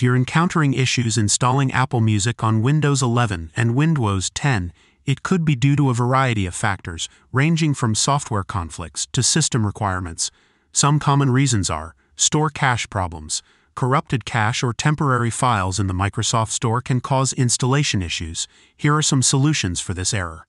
If you're encountering issues installing Apple Music on Windows 11 and Windows 10, it could be due to a variety of factors, ranging from software conflicts to system requirements. Some common reasons are store cache problems. Corrupted cache or temporary files in the Microsoft Store can cause installation issues. Here are some solutions for this error.